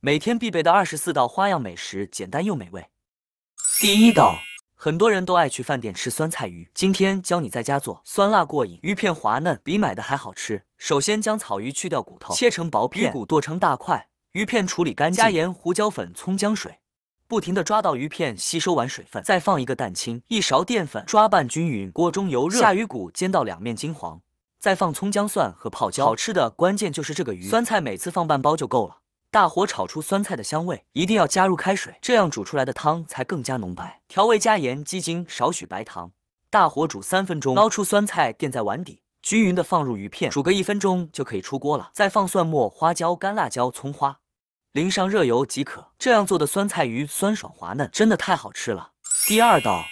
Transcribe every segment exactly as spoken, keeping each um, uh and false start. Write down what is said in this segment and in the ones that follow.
每天必备的二十四道花样美食，简单又美味。第一道，很多人都爱去饭店吃酸菜鱼，今天教你在家做，酸辣过瘾，鱼片滑嫩，比买的还好吃。首先将草鱼去掉骨头，切成薄片，鱼骨剁成大块，鱼片处理干净，加盐、胡椒粉、葱姜水，不停地抓到鱼片吸收完水分，再放一个蛋清，一勺淀粉，抓拌均匀。锅中油热，下鱼骨煎到两面金黄，再放葱姜蒜和泡椒。好吃的关键就是这个鱼，酸菜每次放半包就够了。 大火炒出酸菜的香味，一定要加入开水，这样煮出来的汤才更加浓白。调味加盐、鸡精，少许白糖。大火煮三分钟，捞出酸菜垫在碗底，均匀的放入鱼片，煮个一分钟就可以出锅了。再放蒜末、花椒、干辣椒、葱花，淋上热油即可。这样做的酸菜鱼酸爽滑嫩，真的太好吃了。第二道，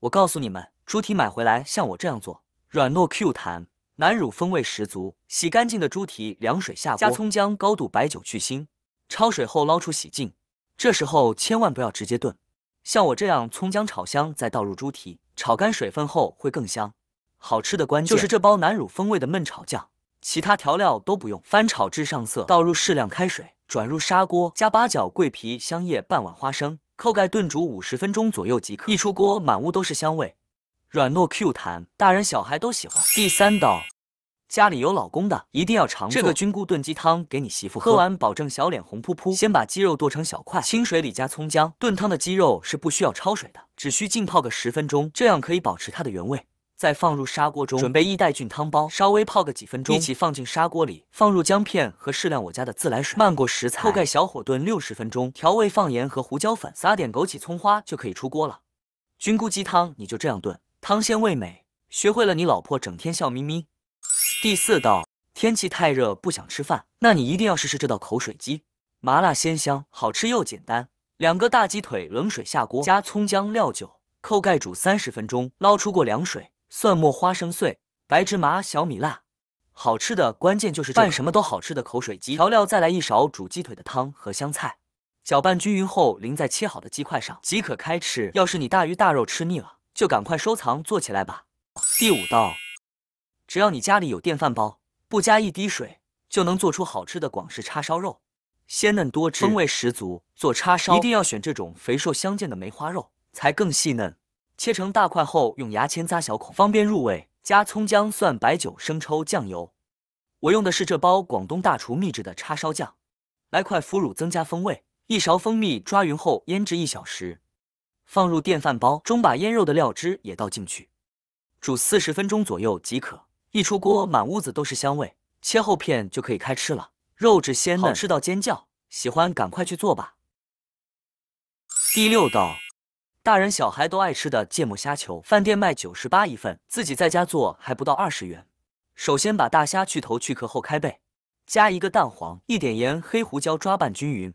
我告诉你们，猪蹄买回来像我这样做，软糯 Q 弹，南乳风味十足。洗干净的猪蹄，凉水下锅，加葱姜、高度白酒去腥。 焯水后捞出洗净，这时候千万不要直接炖，像我这样葱姜炒香，再倒入猪蹄，炒干水分后会更香。好吃的关键就是这包南乳风味的焖炒酱，其他调料都不用，翻炒至上色，倒入适量开水，转入砂锅，加八角、桂皮、香叶、半碗花生，扣盖炖煮五十分钟左右即可。一出锅，满屋都是香味，软糯 Q 弹，大人小孩都喜欢。第三道。 家里有老公的一定要尝做这个菌菇炖鸡汤，给你媳妇喝，喝完保证小脸红扑扑。先把鸡肉剁成小块，清水里加葱姜。炖汤的鸡肉是不需要焯水的，只需浸泡个十分钟，这样可以保持它的原味。再放入砂锅中，准备一带菌汤包，稍微泡个几分钟，一起放进砂锅里。放入姜片和适量我家的自来水，漫过食材，后盖小火炖六十分钟。调味放盐和胡椒粉，撒点枸杞、葱花就可以出锅了。菌菇鸡汤你就这样炖，汤鲜味美。学会了，你老婆整天笑眯眯。 第四道，天气太热不想吃饭，那你一定要试试这道口水鸡，麻辣鲜香，好吃又简单。两个大鸡腿冷水下锅，加葱姜料酒，扣盖煮三十分钟，捞出过凉水，蒜末、花生碎、白芝麻、小米辣。好吃的关键就是拌什么都好吃的口水鸡。调料再来一勺煮鸡腿的汤和香菜，搅拌均匀后淋在切好的鸡块上即可开吃。要是你大鱼大肉吃腻了，就赶快收藏做起来吧。第五道。 只要你家里有电饭煲，不加一滴水就能做出好吃的广式叉烧肉，鲜嫩多汁，风味十足。做叉烧一定要选这种肥瘦相间的梅花肉，才更细嫩。切成大块后，用牙签扎小孔，方便入味。加葱姜蒜、白酒、生抽、酱油。我用的是这包广东大厨秘制的叉烧酱。来块腐乳增加风味，一勺蜂蜜抓匀后腌制一小时。放入电饭煲中，把腌肉的料汁也倒进去，煮四十分钟左右即可。 一出锅，满屋子都是香味，切厚片就可以开吃了，肉质鲜嫩，好吃到尖叫！喜欢赶快去做吧。第六道，大人小孩都爱吃的芥末虾球，饭店卖九十八一份，自己在家做还不到二十元。首先把大虾去头去壳后开背，加一个蛋黄，一点盐、黑胡椒抓拌均匀，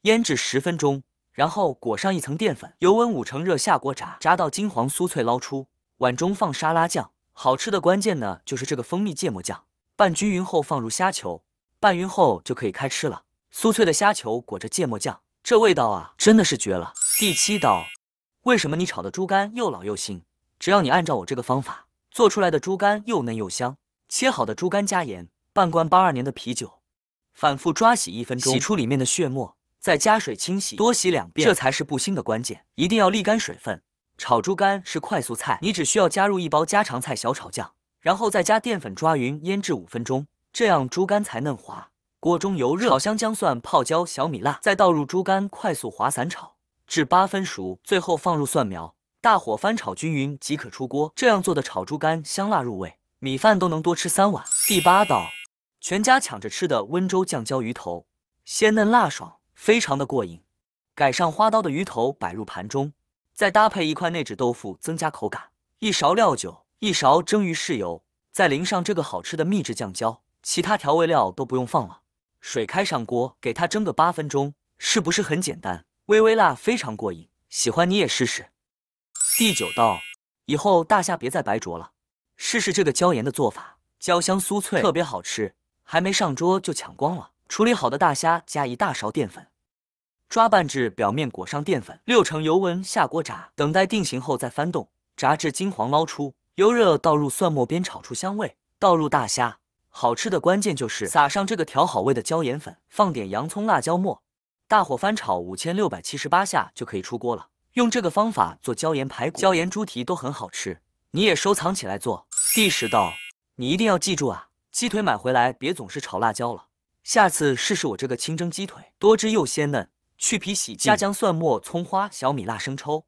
腌制十分钟，然后裹上一层淀粉，油温五成热下锅炸，炸到金黄酥脆捞出，碗中放沙拉酱。 好吃的关键呢，就是这个蜂蜜芥末酱，拌均匀后放入虾球，拌匀后就可以开吃了。酥脆的虾球裹着芥末酱，这味道啊，真的是绝了。第七道，为什么你炒的猪肝又老又腥？只要你按照我这个方法做出来的猪肝又嫩又香。切好的猪肝加盐，半罐八二年的啤酒，反复抓洗一分钟，洗出里面的血沫，再加水清洗，多洗两遍，这才是不腥的关键。一定要沥干水分。 炒猪肝是快速菜，你只需要加入一包家常菜小炒酱，然后再加淀粉抓匀腌制五分钟，这样猪肝才嫩滑。锅中油热，炒香姜蒜、泡椒、小米辣，再倒入猪肝，快速滑散炒至八分熟，最后放入蒜苗，大火翻炒均匀即可出锅。这样做的炒猪肝香辣入味，米饭都能多吃三碗。第八道，全家抢着吃的温州酱椒鱼头，鲜嫩辣爽，非常的过瘾。改上花刀的鱼头摆入盘中。 再搭配一块内酯豆腐，增加口感。一勺料酒，一勺蒸鱼豉油，再淋上这个好吃的秘制酱椒，其他调味料都不用放了。水开上锅，给它蒸个八分钟，是不是很简单？微微辣，非常过瘾。喜欢你也试试。第九道，以后大虾别再白灼了，试试这个椒盐的做法，焦香酥脆，特别好吃，还没上桌就抢光了。处理好的大虾加一大勺淀粉。 抓拌至表面裹上淀粉，六成油温下锅炸，等待定型后再翻动，炸至金黄捞出。油热倒入蒜末煸炒出香味，倒入大虾。好吃的关键就是撒上这个调好味的椒盐粉，放点洋葱、辣椒末，大火翻炒 五千六百七十八 下就可以出锅了。用这个方法做椒盐排骨、椒盐猪蹄都很好吃，你也收藏起来做。第十道，你一定要记住啊，鸡腿买回来别总是炒辣椒了，下次试试我这个清蒸鸡腿，多汁又鲜嫩，去皮洗净，加姜、蒜末、葱花、小米辣、生抽。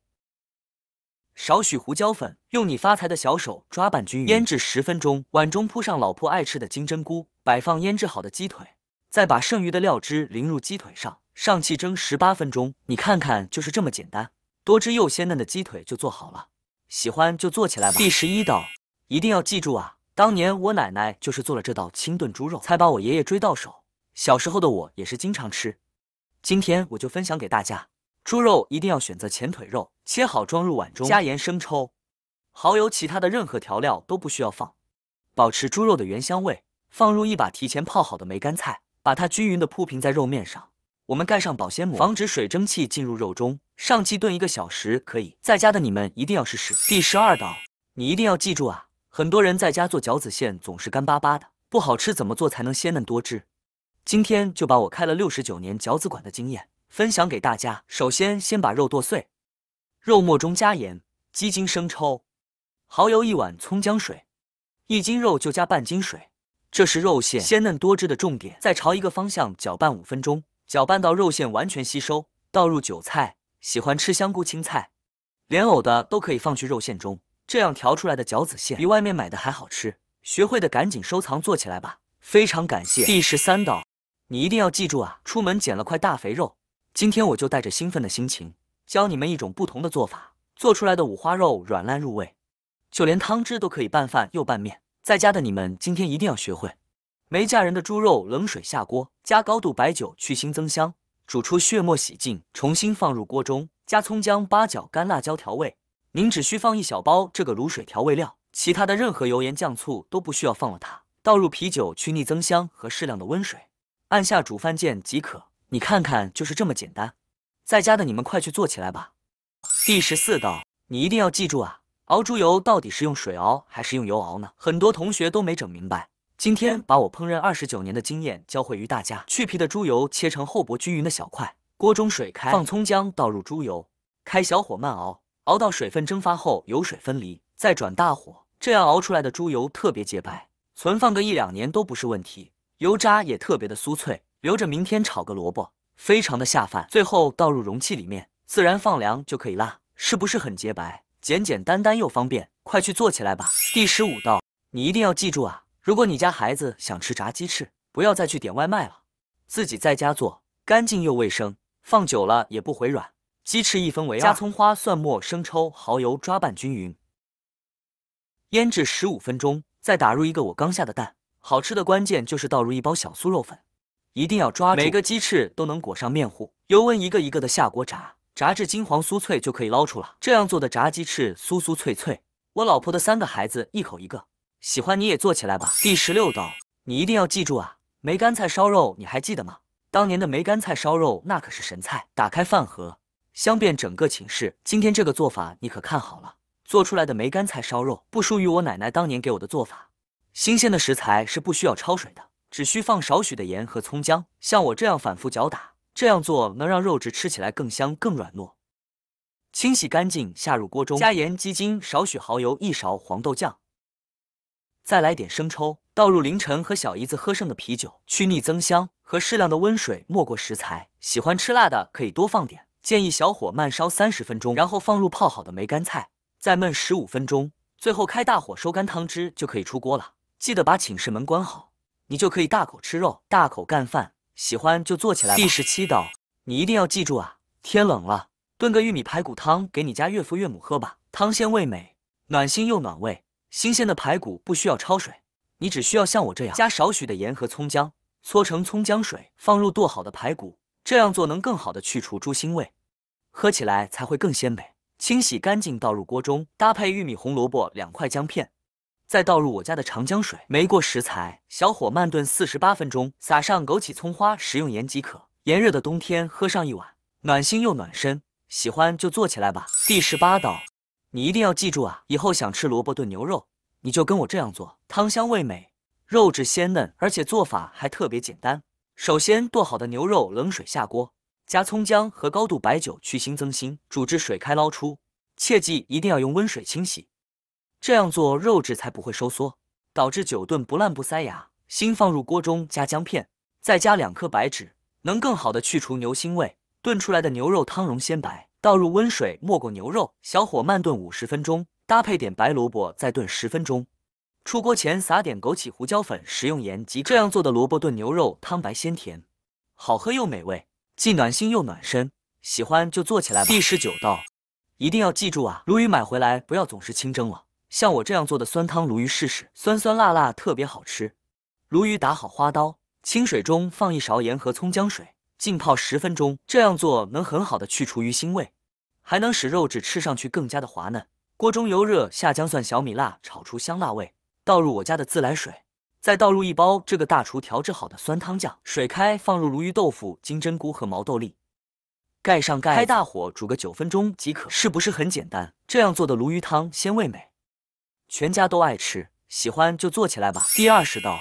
少许胡椒粉，用你发财的小手抓拌均匀，腌制十分钟。碗中铺上老婆爱吃的金针菇，摆放腌制好的鸡腿，再把剩余的料汁淋入鸡腿上，上气蒸十八分钟。你看看，就是这么简单，多汁又鲜嫩的鸡腿就做好了。喜欢就做起来吧。第十一道，一定要记住啊！当年我奶奶就是做了这道清炖猪肉，才把我爷爷追到手。小时候的我也是经常吃，今天我就分享给大家。 猪肉一定要选择前腿肉，切好装入碗中，加盐、生抽、蚝油，其他的任何调料都不需要放，保持猪肉的原香味。放入一把提前泡好的梅干菜，把它均匀的铺平在肉面上。我们盖上保鲜膜，防止水蒸气进入肉中。上气炖一个小时可以，在家的你们一定要试试。第十二道，你一定要记住啊！很多人在家做饺子馅总是干巴巴的，不好吃，怎么做才能鲜嫩多汁？今天就把我开了六十九年饺子馆的经验 分享给大家。首先，先把肉剁碎，肉末中加盐、鸡精、生抽、蚝油一碗，葱姜水。一斤肉就加半斤水，这是肉馅鲜嫩多汁的重点。再朝一个方向搅拌五分钟，搅拌到肉馅完全吸收。倒入韭菜，喜欢吃香菇、青菜、莲藕的都可以放去肉馅中。这样调出来的饺子馅比外面买的还好吃。学会的赶紧收藏做起来吧！非常感谢。第十三道，你一定要记住啊！出门捡了块大肥肉。 今天我就带着兴奋的心情，教你们一种不同的做法，做出来的五花肉软烂入味，就连汤汁都可以拌饭又拌面。在家的你们今天一定要学会。没嫁人的猪肉冷水下锅，加高度白酒去腥增香，煮出血沫洗净，重新放入锅中，加葱姜、八角、干辣椒调味。您只需放一小包这个卤水调味料，其他的任何油盐酱醋都不需要放了它。倒入啤酒去腻增香和适量的温水，按下煮饭键即可。 你看看，就是这么简单，在家的你们快去做起来吧。第十四道，你一定要记住啊！熬猪油到底是用水熬还是用油熬呢？很多同学都没整明白。今天把我烹饪二十九年的经验教会于大家。去皮的猪油切成厚薄均匀的小块，锅中水开，放葱姜，倒入猪油，开小火慢熬，熬到水分蒸发后油水分离，再转大火，这样熬出来的猪油特别洁白，存放个一两年都不是问题，油渣也特别的酥脆。 留着明天炒个萝卜，非常的下饭。最后倒入容器里面，自然放凉就可以啦，是不是很洁白？简简单单又方便，快去做起来吧。第十五道，你一定要记住啊！如果你家孩子想吃炸鸡翅，不要再去点外卖了，自己在家做，干净又卫生，放久了也不回软。鸡翅一分为二，加葱花、蒜末、生抽、蚝油抓拌均匀，腌制十五分钟，再打入一个我刚下的蛋。好吃的关键就是倒入一包小酥肉粉。 一定要抓住，每个鸡翅都能裹上面糊，油温一个一个的下锅炸，炸至金黄酥脆就可以捞出了。这样做的炸鸡翅酥酥脆脆，我老婆的三个孩子一口一个，喜欢你也做起来吧。第十六道，你一定要记住啊！梅干菜烧肉你还记得吗？当年的梅干菜烧肉那可是神菜，打开饭盒，香遍整个寝室。今天这个做法你可看好了，做出来的梅干菜烧肉不输于我奶奶当年给我的做法。新鲜的食材是不需要焯水的。 只需放少许的盐和葱姜，像我这样反复搅打，这样做能让肉质吃起来更香更软糯。清洗干净，下入锅中，加盐、鸡精，少许蚝油，一勺黄豆酱，再来点生抽，倒入凌晨和小姨子喝剩的啤酒，去腻增香，和适量的温水没过食材。喜欢吃辣的可以多放点，建议小火慢烧三十分钟，然后放入泡好的梅干菜，再焖十五分钟，最后开大火收干汤汁就可以出锅了。记得把寝室门关好。 你就可以大口吃肉，大口干饭，喜欢就做起来吧。第十七道，你一定要记住啊！天冷了，炖个玉米排骨汤给你家岳父岳母喝吧，汤鲜味美，暖心又暖胃。新鲜的排骨不需要焯水，你只需要像我这样加少许的盐和葱姜，搓成葱姜水，放入剁好的排骨，这样做能更好的去除猪腥味，喝起来才会更鲜美。清洗干净，倒入锅中，搭配玉米、红萝卜两块姜片。 再倒入我家的长江水，没过食材，小火慢炖四十八分钟，撒上枸杞、葱花，食用盐即可。炎热的冬天喝上一碗，暖心又暖身，喜欢就做起来吧。第十八道，你一定要记住啊！以后想吃萝卜炖牛肉，你就跟我这样做，汤香味美，肉质鲜嫩，而且做法还特别简单。首先，剁好的牛肉冷水下锅，加葱姜和高度白酒去腥增腥，煮至水开捞出。切记一定要用温水清洗，这样做肉质才不会收缩，导致酒炖不烂不塞牙。新放入锅中加姜片，再加两颗白芷，能更好的去除牛腥味。炖出来的牛肉汤融鲜白，倒入温水没过牛肉，小火慢炖五十分钟，搭配点白萝卜再炖十分钟。出锅前撒点枸杞、胡椒粉、食用盐及这样做的萝卜炖牛肉汤白鲜甜，好喝又美味，既暖心又暖身，喜欢就做起来吧。第十九道，一定要记住啊！鲈鱼买回来不要总是清蒸了，像我这样做的酸汤鲈鱼试试，酸酸辣辣特别好吃。鲈鱼打好花刀，清水中放一勺盐和葱姜水，浸泡十分钟，这样做能很好的去除鱼腥味，还能使肉质吃上去更加的滑嫩。锅中油热，下姜蒜小米辣炒出香辣味，倒入我家的自来水，再倒入一包这个大厨调制好的酸汤酱，水开放入鲈鱼、豆腐、金针菇和毛豆粒，盖上盖，开大火煮个九分钟即可。是不是很简单？这样做的鲈鱼汤鲜味美，全家都爱吃，喜欢就做起来吧。第二十道。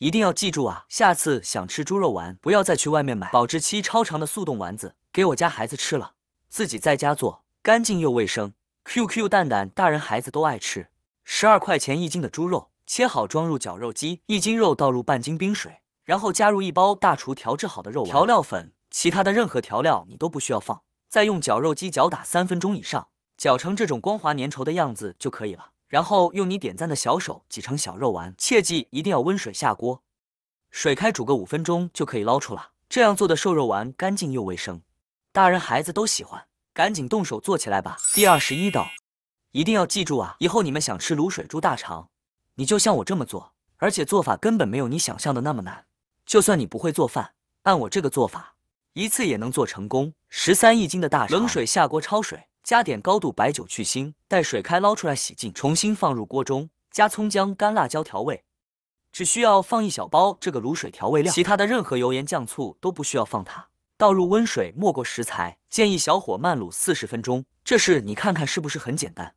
一定要记住啊！下次想吃猪肉丸，不要再去外面买，保质期超长的速冻丸子给我家孩子吃了，自己在家做，干净又卫生 ，Q Q 蛋蛋，大人孩子都爱吃。十二块钱一斤的猪肉，切好装入绞肉机，一斤肉倒入半斤冰水，然后加入一包大厨调制好的肉丸，调料粉，其他的任何调料你都不需要放，再用绞肉机绞打三分钟以上，绞成这种光滑粘稠的样子就可以了。然后用你点赞的小手挤成小肉丸，切记一定要温水下锅，水开煮个五分钟就可以捞出了。这样做的瘦肉丸干净又卫生，大人孩子都喜欢，赶紧动手做起来吧。第二十一道，一定要记住啊！以后你们想吃卤水猪大肠，你就像我这么做，而且做法根本没有你想象的那么难。就算你不会做饭，按我这个做法，一次也能做成功。十三一斤的大肠，冷水下锅焯水。加点高度白酒去腥，待水开捞出来洗净，重新放入锅中，加葱姜、干辣椒调味，只需要放一小包这个卤水调味料，其他的任何油盐酱醋都不需要放它。倒入温水没过食材，建议小火慢卤四十分钟。这事你看看是不是很简单？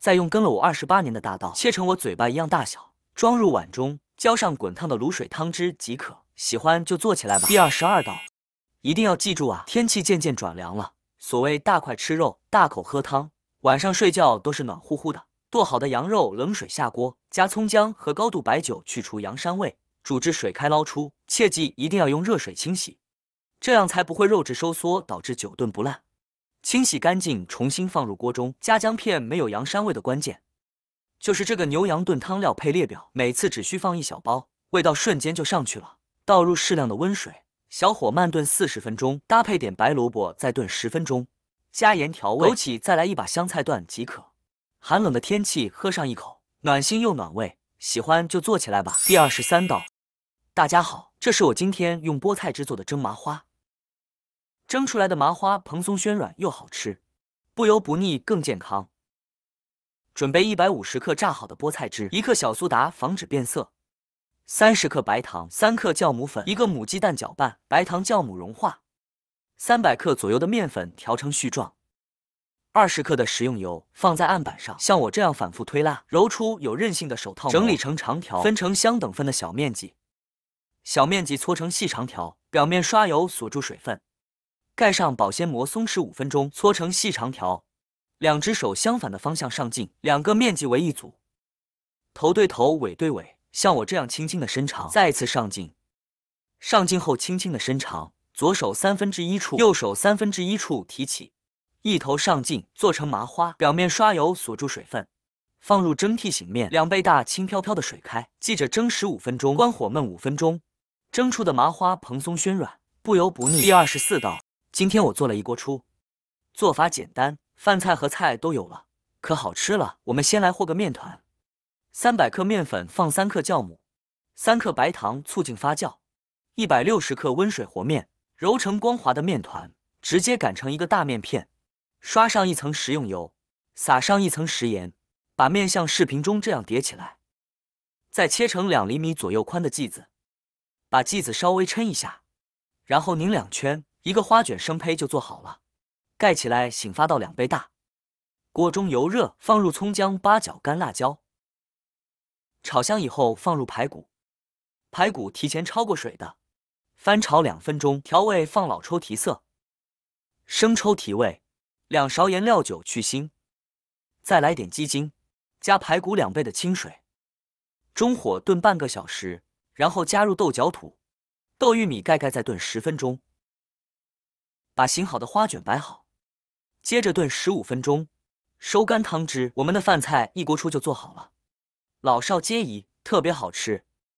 再用跟了我二十八年的大刀，切成我嘴巴一样大小，装入碗中，浇上滚烫的卤水汤汁即可。喜欢就做起来吧。第二十二道，一定要记住啊！天气渐渐转凉了。所谓大块吃肉，大口喝汤，晚上睡觉都是暖乎乎的。剁好的羊肉冷水下锅，加葱姜和高度白酒去除羊膻味，煮至水开捞出。切记一定要用热水清洗，这样才不会肉质收缩导致久炖不烂。清洗干净，重新放入锅中，加姜片。没有羊膻味的关键就是这个牛羊炖汤料配列表，每次只需放一小包，味道瞬间就上去了。倒入适量的温水。小火慢炖四十分钟，搭配点白萝卜再炖十分钟，加盐调味，枸杞再来一把香菜段即可。寒冷的天气喝上一口，暖心又暖胃，喜欢就做起来吧。第二十三道，大家好，这是我今天用菠菜制作的蒸麻花，蒸出来的麻花蓬松暄软又好吃，不油不腻更健康。准备一百五十克榨好的菠菜汁，一克小苏打防止变色。三十克白糖，三克酵母粉，一个母鸡蛋搅拌，白糖酵母融化。三百克左右的面粉调成絮状。二十克的食用油，放在案板上，像我这样反复推拉，揉出有韧性的手套膜，整理成长条，分成相等份的小面积。小面积搓成细长条，表面刷油锁住水分。盖上保鲜膜松弛五分钟，搓成细长条。两只手相反的方向上劲，两个面积为一组。头对头，尾对尾。像我这样轻轻的伸长，再次上劲，上劲后轻轻的伸长，左手三分之一处，右手三分之一处提起，一头上劲，做成麻花，表面刷油锁住水分，放入蒸屉醒面，两倍大轻飘飘的水开，记着蒸十五分钟，关火焖五分钟，蒸出的麻花蓬松暄软，不油不腻。第二十四道，今天我做了一锅出，做法简单，饭菜和菜都有了，可好吃了。我们先来和个面团。三百克面粉放三克酵母，三克白糖促进发酵，一百六十克温水和面，揉成光滑的面团，直接擀成一个大面片，刷上一层食用油，撒上一层食盐，把面像视频中这样叠起来，再切成两厘米左右宽的剂子，把剂子稍微抻一下，然后拧两圈，一个花卷生胚就做好了，盖起来醒发到两倍大。锅中油热，放入葱姜、八角、干辣椒。炒香以后放入排骨，排骨提前焯过水的，翻炒两分钟。调味放老抽提色，生抽提味，两勺盐料酒去腥，再来点鸡精，加排骨两倍的清水。中火炖半个小时，然后加入豆角土、豆玉米盖盖，再炖十分钟。把醒好的花卷摆好，接着炖十五分钟，收干汤汁。我们的饭菜一锅出就做好了，老少皆宜，特别好吃。